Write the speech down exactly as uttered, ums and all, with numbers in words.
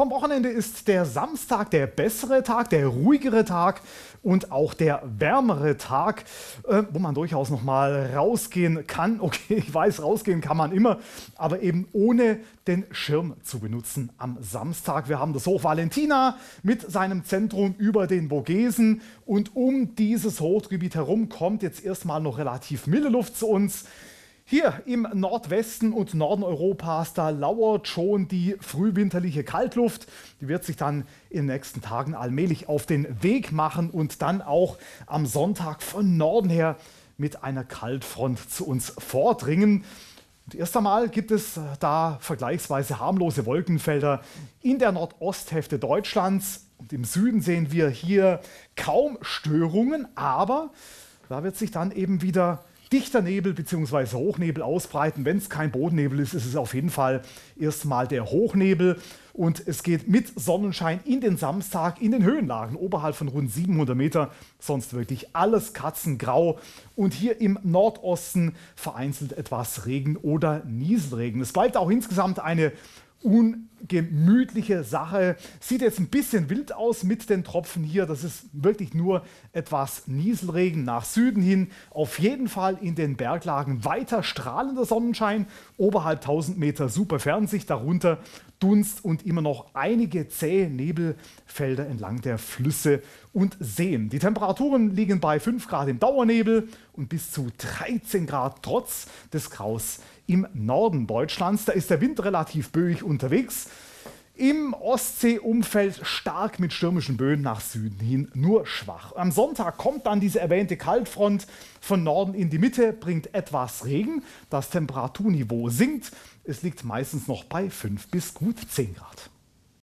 Vom Wochenende ist der Samstag der bessere Tag, der ruhigere Tag und auch der wärmere Tag, äh, wo man durchaus noch mal rausgehen kann. Okay, ich weiß, rausgehen kann man immer, aber eben ohne den Schirm zu benutzen am Samstag. Wir haben das Hoch Valentina mit seinem Zentrum über den Vogesen und um dieses Hochgebiet herum kommt jetzt erstmal noch relativ milde Luft zu uns. Hier im Nordwesten und Norden Europas, da lauert schon die frühwinterliche Kaltluft. Die wird sich dann in den nächsten Tagen allmählich auf den Weg machen und dann auch am Sonntag von Norden her mit einer Kaltfront zu uns vordringen. Und erst einmal gibt es da vergleichsweise harmlose Wolkenfelder in der Nordosthälfte Deutschlands. Und im Süden sehen wir hier kaum Störungen, aber da wird sich dann eben wieder dichter Nebel bzw. Hochnebel ausbreiten. Wenn es kein Bodennebel ist, ist es auf jeden Fall erstmal der Hochnebel. Und es geht mit Sonnenschein in den Samstag in den Höhenlagen oberhalb von rund siebenhundert Meter. Sonst wirklich alles katzengrau. Und hier im Nordosten vereinzelt etwas Regen oder Nieselregen. Es bleibt auch insgesamt eine ungemütliche Sache. Sieht jetzt ein bisschen wild aus mit den Tropfen hier. Das ist wirklich nur etwas Nieselregen nach Süden hin. Auf jeden Fall in den Berglagen weiter strahlender Sonnenschein. Oberhalb tausend Meter super Fernsicht, darunter Dunst und immer noch einige zähe Nebelfelder entlang der Flüsse und Seen. Die Temperaturen liegen bei fünf Grad im Dauernebel und bis zu dreizehn Grad trotz des Graus im Norden Deutschlands. Da ist der Wind relativ böig unterwegs. Im Ostseeumfeld stark mit stürmischen Böen nach Süden hin, nur schwach. Am Sonntag kommt dann diese erwähnte Kaltfront von Norden in die Mitte, bringt etwas Regen. Das Temperaturniveau sinkt. Es liegt meistens noch bei fünf bis gut zehn Grad.